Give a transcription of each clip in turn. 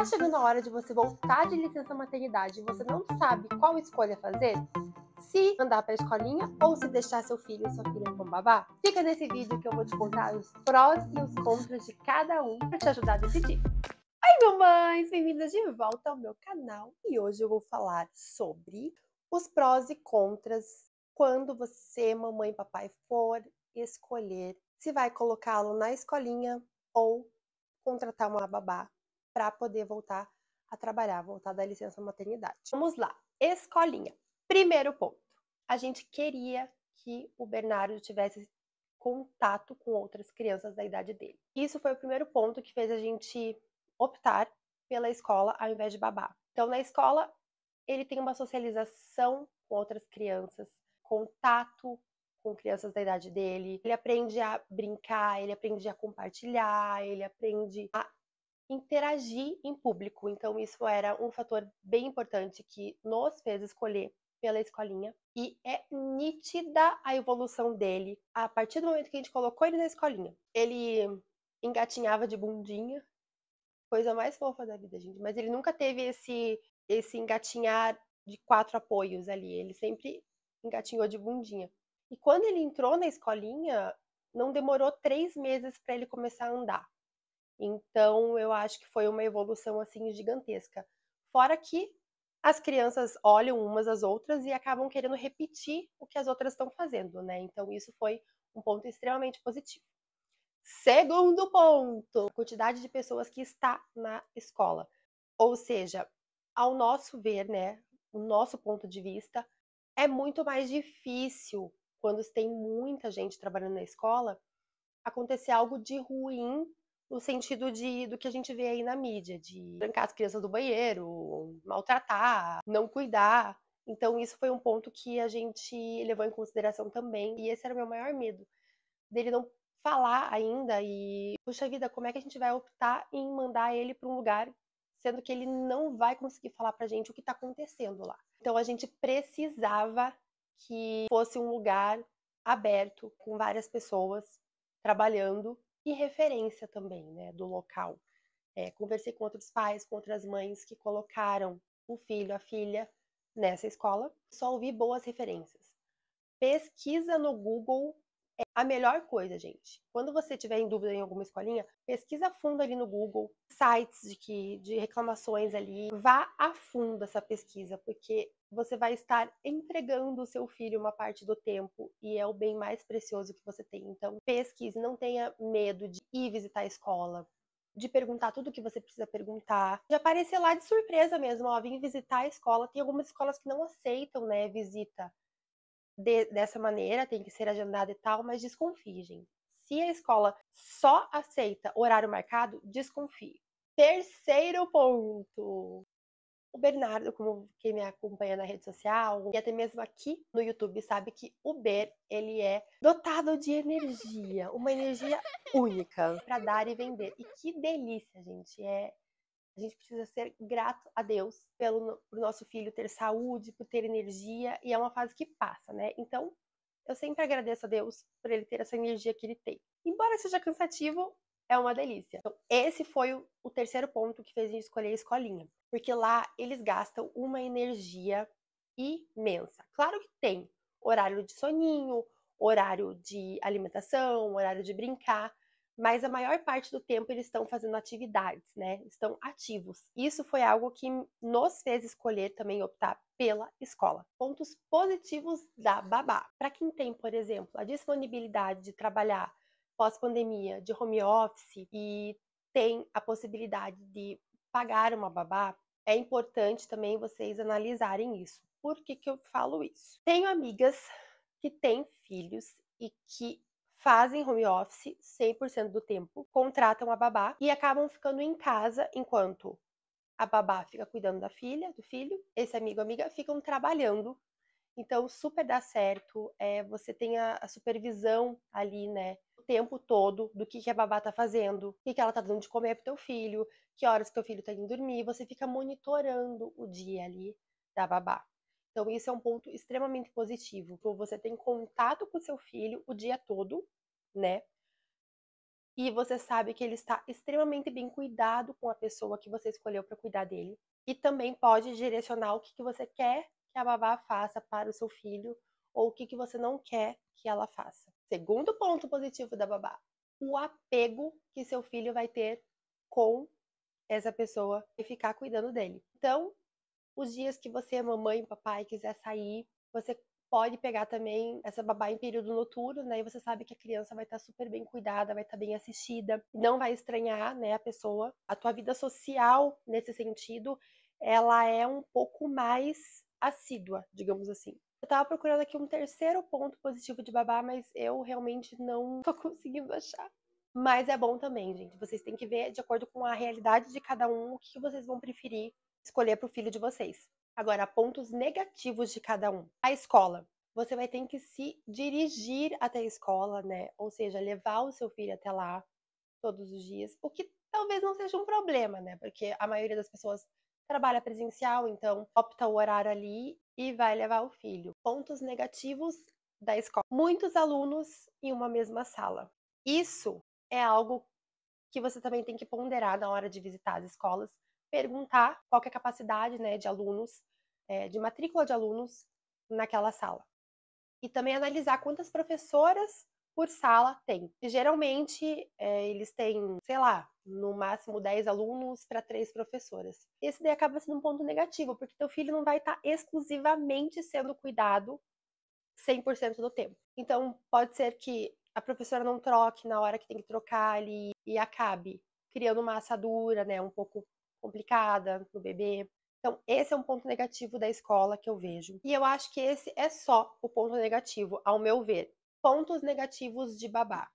Tá chegando a hora de você voltar de licença maternidade e você não sabe qual escolha fazer? Se mandar para a escolinha ou se deixar seu filho ou sua filha com babá? Fica nesse vídeo que eu vou te contar os prós e os contras de cada um para te ajudar a decidir. Oi, mamães! Bem-vindas de volta ao meu canal e hoje eu vou falar sobre os prós e contras quando você, mamãe e papai, for escolher se vai colocá-lo na escolinha ou contratar uma babá para poder voltar a trabalhar, voltar da licença maternidade. Vamos lá, escolinha. Primeiro ponto, a gente queria que o Bernardo tivesse contato com outras crianças da idade dele. Isso foi o primeiro ponto que fez a gente optar pela escola ao invés de babá. Então, na escola, ele tem uma socialização com outras crianças, contato com crianças da idade dele. Ele aprende a brincar, ele aprende a compartilhar, ele aprende a interagir em público. Então, isso era um fator bem importante que nos fez escolher pela escolinha. E é nítida a evolução dele a partir do momento que a gente colocou ele na escolinha. Ele engatinhava de bundinha, coisa mais fofa da vida, gente. Mas ele nunca teve esse engatinhar de 4 apoios ali. Ele sempre engatinhou de bundinha. E quando ele entrou na escolinha, não demorou 3 meses para ele começar a andar. Então, eu acho que foi uma evolução, assim, gigantesca. Fora que as crianças olham umas às outras e acabam querendo repetir o que as outras estão fazendo, né? Então, isso foi um ponto extremamente positivo. Segundo ponto, a quantidade de pessoas que está na escola. Ou seja, ao nosso ver, né, o nosso ponto de vista, é muito mais difícil, quando tem muita gente trabalhando na escola, acontecer algo de ruim, no sentido do que a gente vê aí na mídia, de trancar as crianças do banheiro, maltratar, não cuidar. Então, isso foi um ponto que a gente levou em consideração também. E esse era o meu maior medo, dele não falar ainda e, puxa vida, como é que a gente vai optar em mandar ele para um lugar, sendo que ele não vai conseguir falar pra gente o que está acontecendo lá. Então, a gente precisava que fosse um lugar aberto, com várias pessoas trabalhando, e referência também, né, do local. Conversei com outros pais, com outras mães que colocaram o filho, a filha nessa escola. Só ouvi boas referências. Pesquisa no Google é a melhor coisa, gente. Quando você tiver em dúvida em alguma escolinha, pesquisa a fundo ali no Google, sites de reclamações ali. Vá a fundo essa pesquisa, porque você vai estar entregando o seu filho uma parte do tempo e é o bem mais precioso que você tem. Então, pesquise, não tenha medo de ir visitar a escola, de perguntar tudo o que você precisa perguntar, de aparecer lá de surpresa mesmo, ó, vim visitar a escola. Tem algumas escolas que não aceitam, né, visita dessa maneira, tem que ser agendada e tal, mas desconfie, gente. Se a escola só aceita horário marcado, desconfie. Terceiro ponto. O Bernardo, como quem me acompanha na rede social, e até mesmo aqui no YouTube, sabe que o Ber, ele é dotado de energia, uma energia única para dar e vender. E que delícia, gente. A gente precisa ser grato a Deus pro nosso filho ter saúde, por ter energia, e é uma fase que passa, né? Então, eu sempre agradeço a Deus por ele ter essa energia que ele tem. Embora seja cansativo, é uma delícia. Então, esse foi o terceiro ponto que fez a gente escolher a escolinha. Porque lá eles gastam uma energia imensa. Claro que tem horário de soninho, horário de alimentação, horário de brincar, mas a maior parte do tempo eles estão fazendo atividades, né? Estão ativos. Isso foi algo que nos fez escolher também optar pela escola. Pontos positivos da babá. Para quem tem, por exemplo, a disponibilidade de trabalhar pós-pandemia, de home office, e tem a possibilidade de pagar uma babá, é importante também vocês analisarem isso. Por que que eu falo isso? Tenho amigas que têm filhos e que fazem home office 100% do tempo, contratam a babá e acabam ficando em casa enquanto a babá fica cuidando da filha, do filho, esse amigo, amiga, ficam trabalhando. Então, super dá certo, você tem a supervisão ali, né, o tempo todo do que a babá tá fazendo, o que ela tá dando de comer pro teu filho, que horas que teu filho tá indo dormir, você fica monitorando o dia ali da babá. Então, isso é um ponto extremamente positivo, porque você tem contato com o seu filho o dia todo, né, e você sabe que ele está extremamente bem cuidado com a pessoa que você escolheu para cuidar dele. E também pode direcionar o que você quer que a babá faça para o seu filho ou o que você não quer que ela faça. Segundo ponto positivo da babá, o apego que seu filho vai ter com essa pessoa e ficar cuidando dele. Então, os dias que você, mamãe e papai, quiser sair, você pode pegar também essa babá em período noturno, né? E você sabe que a criança vai estar super bem cuidada, vai estar bem assistida, não vai estranhar, né, a pessoa. A tua vida social, nesse sentido, ela é um pouco mais assídua, digamos assim. Eu tava procurando aqui um terceiro ponto positivo de babá, mas eu realmente não tô conseguindo achar. Mas é bom também, gente. Vocês têm que ver de acordo com a realidade de cada um o que vocês vão preferir escolher para o filho de vocês. Agora, pontos negativos de cada um. A escola. Você vai ter que se dirigir até a escola, né? Ou seja, levar o seu filho até lá todos os dias. O que talvez não seja um problema, né? Porque a maioria das pessoas trabalha presencial, então opta o horário ali e vai levar o filho. Pontos negativos da escola. Muitos alunos em uma mesma sala. Isso é algo que você também tem que ponderar na hora de visitar as escolas, perguntar qual que é a capacidade, né, de alunos, de matrícula de alunos naquela sala. E também analisar quantas professoras por sala tem. E geralmente, eles têm, sei lá, no máximo 10 alunos para 3 professoras. Esse daí acaba sendo um ponto negativo, porque teu filho não vai estar exclusivamente sendo cuidado 100% do tempo. Então, pode ser que a professora não troque na hora que tem que trocar ali e acabe criando uma assadura, né, um pouco complicada no bebê. Então, esse é um ponto negativo da escola que eu vejo. E eu acho que esse é só o ponto negativo, ao meu ver. Pontos negativos de babá.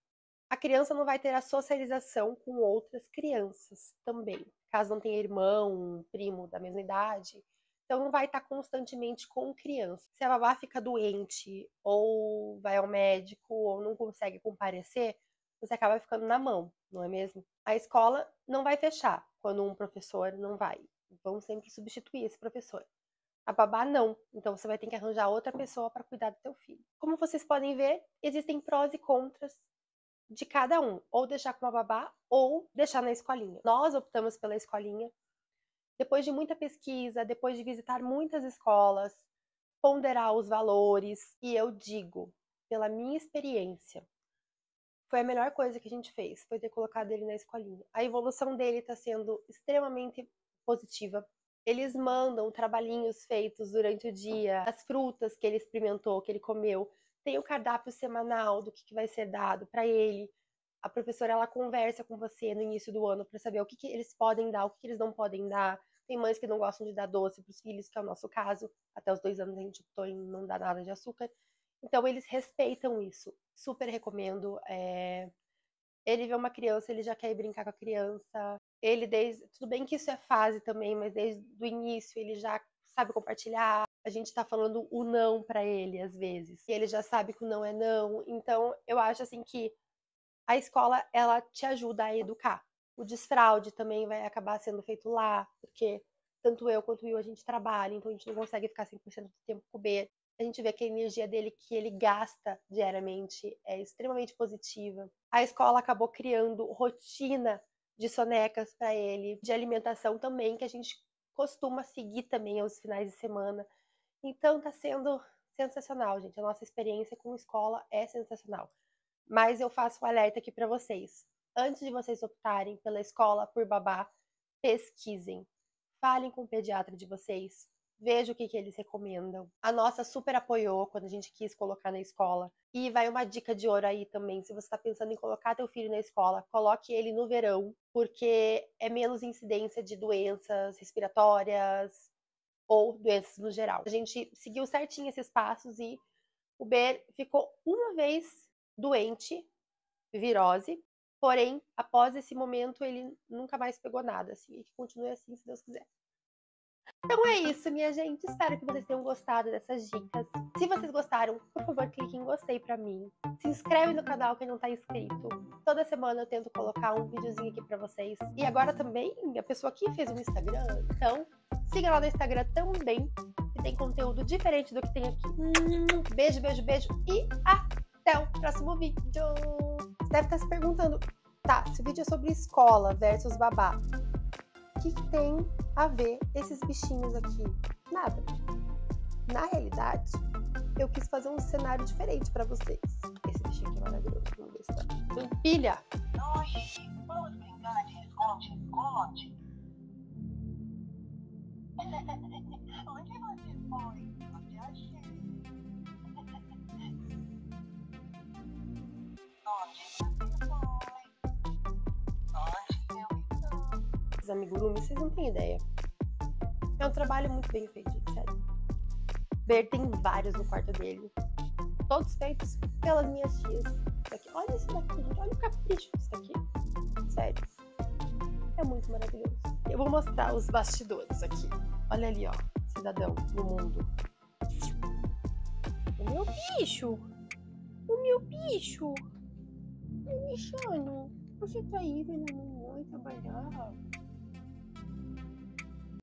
A criança não vai ter a socialização com outras crianças também. Caso não tenha irmão, primo da mesma idade. Então, não vai estar constantemente com criança. Se a babá fica doente, ou vai ao médico, ou não consegue comparecer, você acaba ficando na mão, não é mesmo? A escola não vai fechar quando um professor não vai. Vão sempre substituir esse professor. A babá não, então você vai ter que arranjar outra pessoa para cuidar do teu filho. Como vocês podem ver, existem prós e contras de cada um. Ou deixar com a babá, ou deixar na escolinha. Nós optamos pela escolinha. Depois de muita pesquisa, depois de visitar muitas escolas, ponderar os valores, e eu digo, pela minha experiência, foi a melhor coisa que a gente fez, foi ter colocado ele na escolinha. A evolução dele está sendo extremamente positiva. Eles mandam trabalhinhos feitos durante o dia, as frutas que ele experimentou, que ele comeu, tem o cardápio semanal do que vai ser dado para ele. A professora, ela conversa com você no início do ano para saber o que eles podem dar, o que eles não podem dar. Tem mães que não gostam de dar doce para os filhos, que é o nosso caso. Até os 2 anos a gente optou em não dar nada de açúcar. Então, eles respeitam isso. Super recomendo. Ele vê uma criança, ele já quer ir brincar com a criança. Ele tudo bem que isso é fase também, mas desde o início ele já sabe compartilhar. A gente tá falando o não para ele, às vezes. E ele já sabe que o não é não. Então, eu acho assim que a escola, ela te ajuda a educar. O desfraude também vai acabar sendo feito lá, porque tanto eu quanto o Will, a gente trabalha, então a gente não consegue ficar 100% do tempo com o bebê. A gente vê que a energia dele que ele gasta diariamente é extremamente positiva. A escola acabou criando rotina de sonecas para ele, de alimentação também, que a gente costuma seguir também aos finais de semana. Então tá sendo sensacional, gente. A nossa experiência com escola é sensacional. Mas eu faço um alerta aqui para vocês. Antes de vocês optarem pela escola, por babá, pesquisem. Falem com o pediatra de vocês. Vejam o que eles recomendam. A nossa super apoiou quando a gente quis colocar na escola. E vai uma dica de ouro aí também. Se você está pensando em colocar teu filho na escola, coloque ele no verão, porque é menos incidência de doenças respiratórias ou doenças no geral. A gente seguiu certinho esses passos e o Ber ficou uma vez doente, virose, porém, após esse momento, ele nunca mais pegou nada, assim, e que continue assim, se Deus quiser. Então é isso, minha gente, espero que vocês tenham gostado dessas dicas. Se vocês gostaram, por favor, clique em gostei pra mim. Se inscreve no canal quem não tá inscrito. Toda semana eu tento colocar um videozinho aqui pra vocês. E agora também, a pessoa aqui fez um Instagram, então siga lá no Instagram também, que tem conteúdo diferente do que tem aqui. Beijo, beijo, beijo e até o próximo vídeo. Você deve estar se perguntando, tá, esse vídeo é sobre escola versus babá. O que tem a ver esses bichinhos aqui? Nada. Na realidade, eu quis fazer um cenário diferente pra vocês. Esse bichinho aqui é maravilhoso. Vamos ver se tá. Empilha! Noji, vamos brincar de esconde-esconde. Onde você foi? Eu te achei. Esses amigurumis, vocês não têm ideia. É um trabalho muito bem feito, sério. Bert tem vários no quarto dele. Todos feitos pelas minhas tias. Daqui. Olha isso daqui, gente. Olha o capricho disso daqui. Sério. É muito maravilhoso. Eu vou mostrar os bastidores aqui. Olha ali, ó. Cidadão do mundo. O meu bicho! O meu bicho! Meu bichano! Você tá aí vendo a mamãe trabalhar?